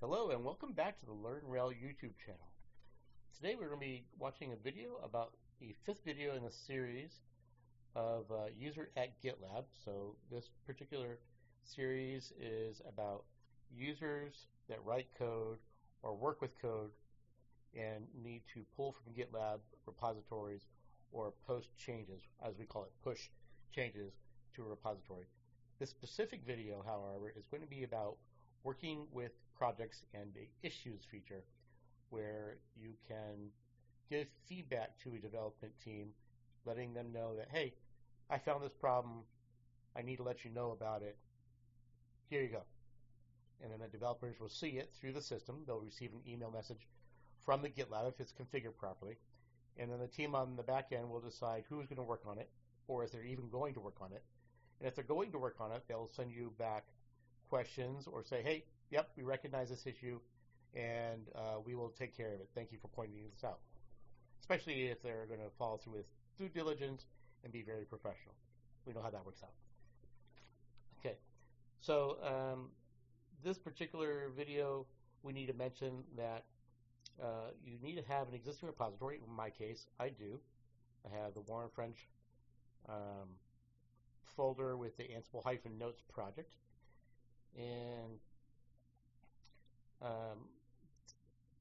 Hello and welcome back to the LearnRHEL YouTube channel. Today we're going to be watching a video about the fifth video in the series of User at GitLab. So this particular series is about users that write code or work with code and need to pull from GitLab repositories or post changes, as we call it, push changes to a repository. This specific video, however, is going to be about working with projects and the issues feature, where you can give feedback to a development team, letting them know that, hey, I found this problem, I need to let you know about it, here you go. And then the developers will see it through the system. They'll receive an email message from the GitLab if it's configured properly, and then the team on the back end will decide who's going to work on it, or if they're even going to work on it. And if they're going to work on it, they'll send you back questions or say, hey, yep, we recognize this issue and we will take care of it. Thank you for pointing this out. Especially if they're going to follow through with due diligence and be very professional. We know how that works out. Okay, so this particular video, we need to mention that you need to have an existing repository. In my case, I do. I have the Warren French folder with the ansible-notes project. And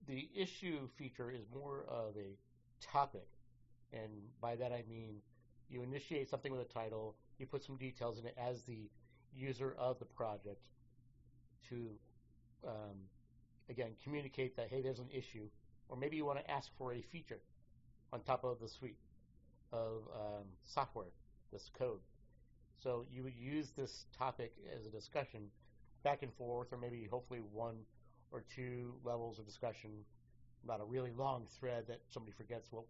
the issue feature is more of a topic, and by that I mean you initiate something with a title, you put some details in it as the user of the project to, again, communicate that, hey, there's an issue, or maybe you want to ask for a feature on top of the suite of software, this code. So you would use this topic as a discussion back and forth, or maybe hopefully one or two levels of discussion, not a really long thread that somebody forgets what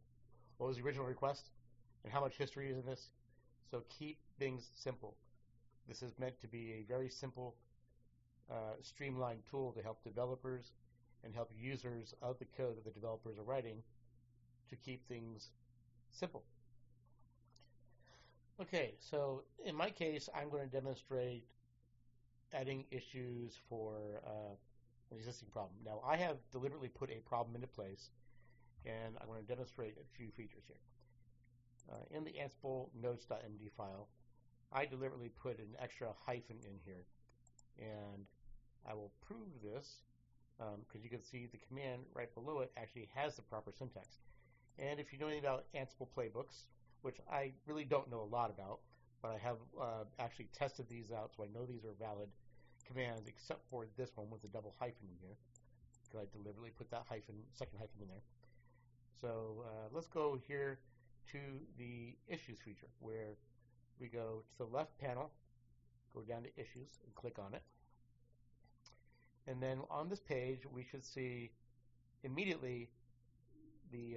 was the original request and how much history is in this. So keep things simple. This is meant to be a very simple, streamlined tool to help developers and help users of the code that the developers are writing to keep things simple. Okay, so in my case, I'm going to demonstrate adding issues for an existing problem. Now, I have deliberately put a problem into place, and I'm going to demonstrate a few features here. In the ansible-notes.md file, I deliberately put an extra hyphen in here, and I will prove this because you can see the command right below it actually has the proper syntax. And if you know anything about Ansible playbooks, which I really don't know a lot about, but I have actually tested these out, so I know these are valid commands, except for this one with the double hyphen in here, because I deliberately put that hyphen, second hyphen in there. So let's go here to the issues feature, where we go to the left panel, go down to issues, and click on it. And then on this page, we should see immediately the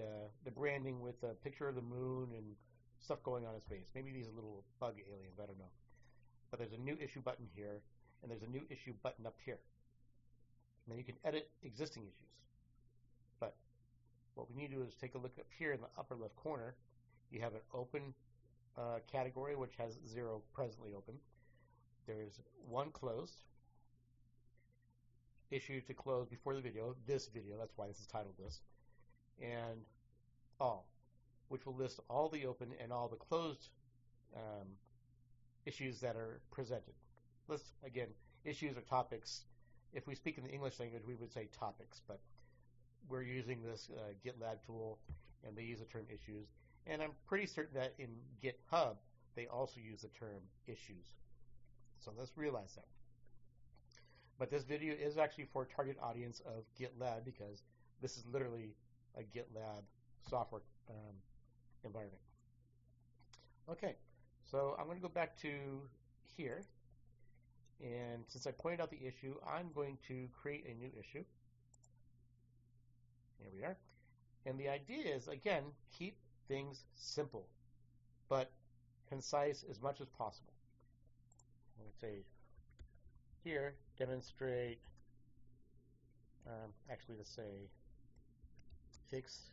branding with a picture of the moon and stuff going on in space. Maybe these are little bug aliens, I don't know. But there's a new issue button here, and there's a new issue button up here. Now you can edit existing issues. But what we need to do is take a look up here in the upper left corner. You have an open category, which has 0 presently open. There's 1 closed. Issue to close before the video, that's why this is titled this. And all, which will list all the open and all the closed issues that are presented. Let's, again, issues or topics. If we speak in the English language, we would say topics, but we're using this GitLab tool, and they use the term issues. And I'm pretty certain that in GitHub, they also use the term issues. So let's realize that. But this video is actually for a target audience of GitLab, because this is literally a GitLab software environment. Okay, so I'm going to go back to here, and since I pointed out the issue, I'm going to create a new issue. Here we are. And the idea is, again, keep things simple, but concise as much as possible. I'm going to say here, demonstrate, actually let's say, fix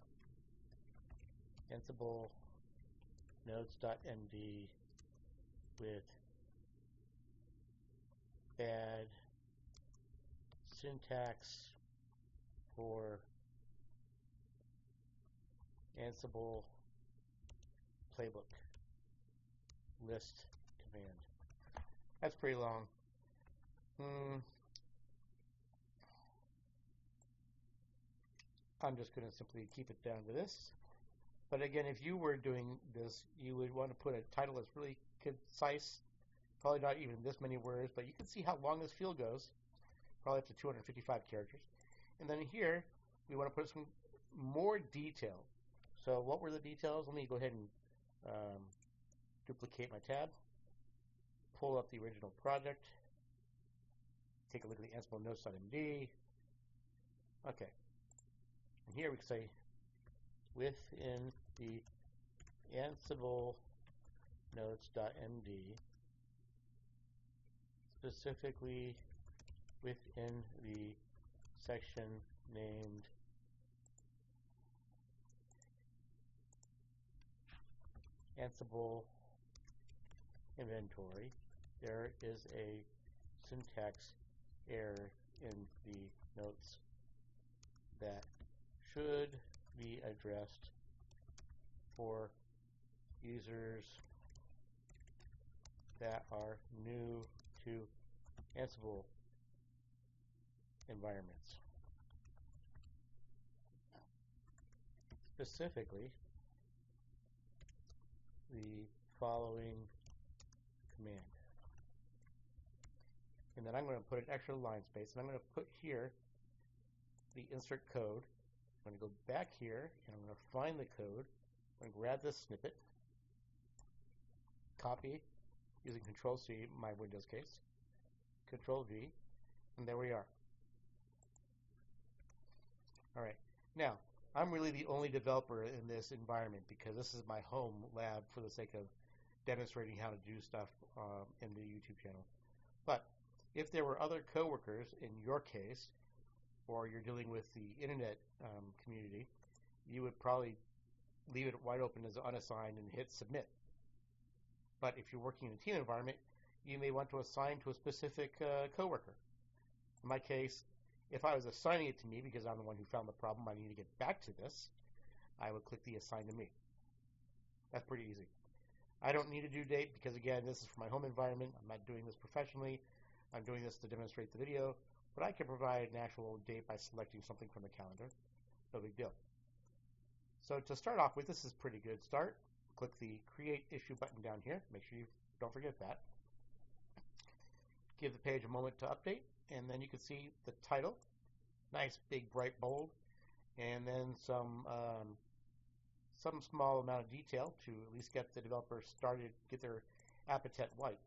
ansible-notes.md with bad syntax for Ansible playbook list command. That's pretty long. I'm just going to simply keep it down to this. But again, if you were doing this, you would want to put a title that's really concise, probably not even this many words, but you can see how long this field goes, probably up to 255 characters. And then here, we want to put some more detail. So what were the details? Let me go ahead and duplicate my tab, pull up the original project, take a look at the ansible-notes.md. Okay. And here we can say, within the ansible-notes.md, specifically within the section named Ansible Inventory, there is a syntax error in the notes that should be addressed for users that are new to Ansible environments. Specifically, the following command. And then I'm going to put an extra line space, and I'm going to put here the insert code. I'm going to go back here, and I'm going to find the code. I'm going to grab this snippet, copy using Control-C, my Windows case, Control-V, and there we are. All right. Now, I'm really the only developer in this environment because this is my home lab for the sake of demonstrating how to do stuff in the YouTube channel. But if there were other coworkers in your case, or you're dealing with the internet community, you would probably leave it wide open as unassigned and hit submit. But if you're working in a team environment, you may want to assign to a specific coworker. In my case, if I was assigning it to me because I'm the one who found the problem, I need to get back to this, I would click the assign to me. That's pretty easy. I don't need a due date because, again, this is for my home environment. I'm not doing this professionally. I'm doing this to demonstrate the video. But I can provide an actual date by selecting something from the calendar. No big deal. So to start off with, this is a pretty good start. Click the Create Issue button down here. Make sure you don't forget that. Give the page a moment to update, and then you can see the title, nice big bright bold, and then some small amount of detail to at least get the developer started, get their appetite white.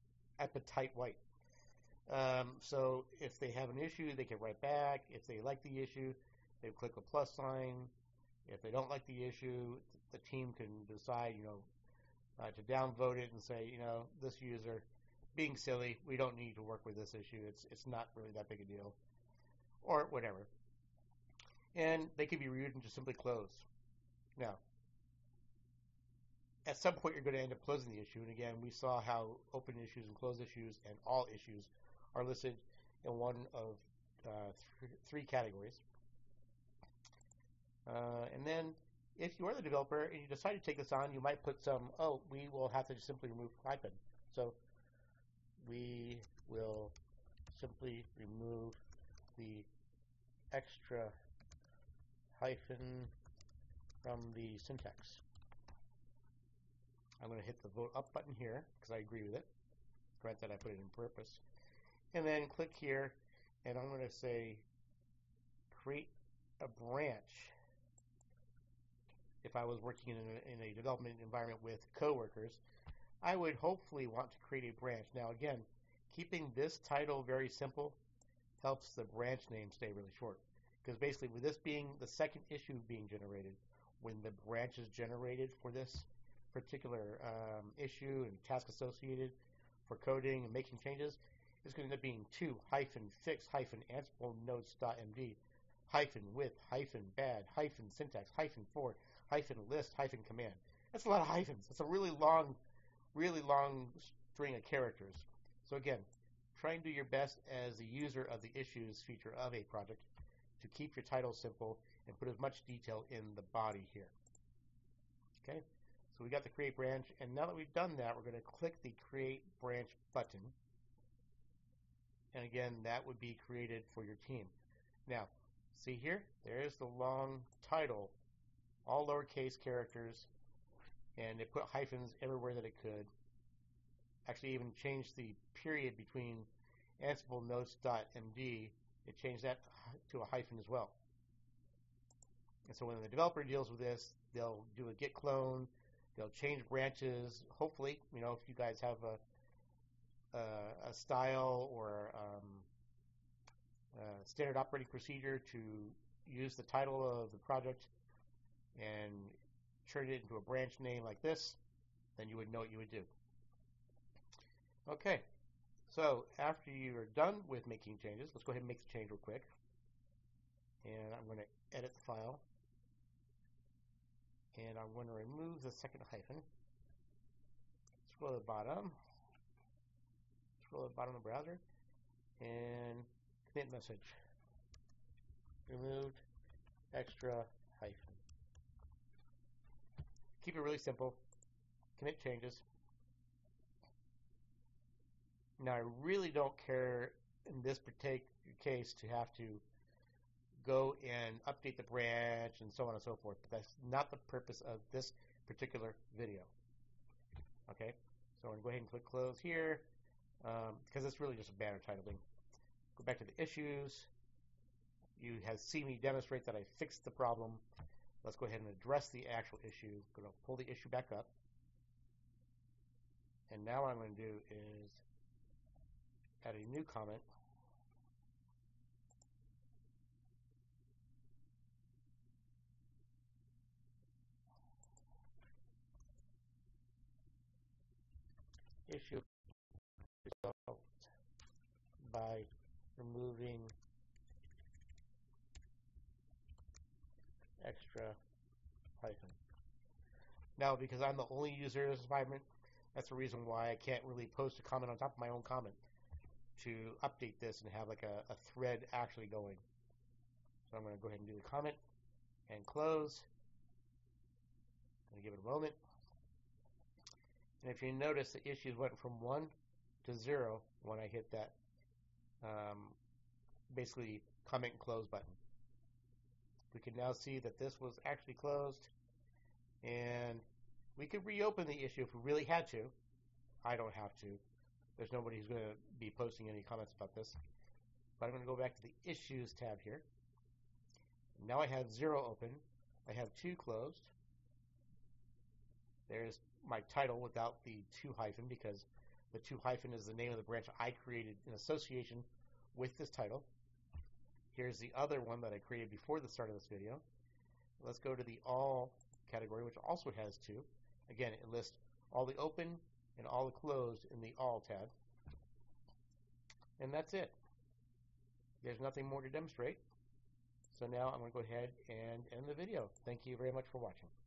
So if they have an issue, they get right back. If they like the issue, they click a plus sign. If they don't like the issue, the team can decide, you know, to downvote it and say, you know, this user being silly, we don't need to work with this issue. It's not really that big a deal, or whatever. And they can be reviewed and just simply close. Now, at some point, you're going to end up closing the issue. And again, we saw how open issues and closed issues and all issues are listed in one of three categories. And then if you are the developer and you decide to take this on, you might put some, oh, we will have to simply remove hyphen. So we will simply remove the extra hyphen from the syntax. I'm going to hit the vote up button here because I agree with it. Grant that I put it in purpose. And then click here, and I'm going to say create a branch. If I was working in a development environment with coworkers, I would hopefully want to create a branch. Now, again, keeping this title very simple helps the branch name stay really short, because basically with this being the second issue being generated, when the branch is generated for this particular issue and task associated for coding and making changes, it's going to end up being 2-fix-ansible-notes.md -with-bad-syntax-4-list-command. That's a lot of hyphens. That's a really long string of characters. So again, Try and do your best as a user of the issues feature of a project to keep your title simple and put as much detail in the body here. Okay, so we got the create branch, and now that we've done that, we're going to click the create branch button. And again, that would be created for your team. Now, see here, there's the long title, all lowercase characters, and it put hyphens everywhere that it could. Actually even changed the period between ansible-notes.md, it changed that to a hyphen as well. And so when the developer deals with this, they'll do a git clone, they'll change branches, hopefully, you know, if you guys have a style or a standard operating procedure to use the title of the project and turn it into a branch name like this, then you would know what you would do. Okay, so after you are done with making changes, let's go ahead and make the change real quick. And I'm going to edit the file. And I'm going to remove the second hyphen. Scroll to the bottom. Scroll to the bottom of the browser. And commit message. Removed extra hyphen. Keep it really simple. Commit changes. Now, I really don't care in this particular case to have to go and update the branch and so on and so forth. But that's not the purpose of this particular video. Okay, so I'm going to go ahead and click close here because it's really just a banner title thing. Go back to the issues. You have seen me demonstrate that I fixed the problem. Let's go ahead and address the actual issue. I'm going to pull the issue back up. And now what I'm going to do is add a new comment. Issue resolved by removing extra hyphen. Now, because I'm the only user in this environment, that's the reason why I can't really post a comment on top of my own comment to update this and have like a thread actually going. So I'm going to go ahead and do the comment and close. I'm going to give it a moment. And if you notice, the issues went from 1 to 0 when I hit that basically comment and close button. We can now see that this was actually closed, and we could reopen the issue if we really had to. I don't have to. There's nobody who's going to be posting any comments about this. But I'm going to go back to the Issues tab here. Now I have 0 open. I have 2 closed. There's my title without the 2 hyphen because the 2 hyphen is the name of the branch I created in association with this title. Here's the other one that I created before the start of this video. Let's go to the All category, which also has 2. Again, it lists all the open and all the closed in the All tab. And that's it. There's nothing more to demonstrate. So now I'm going to go ahead and end the video. Thank you very much for watching.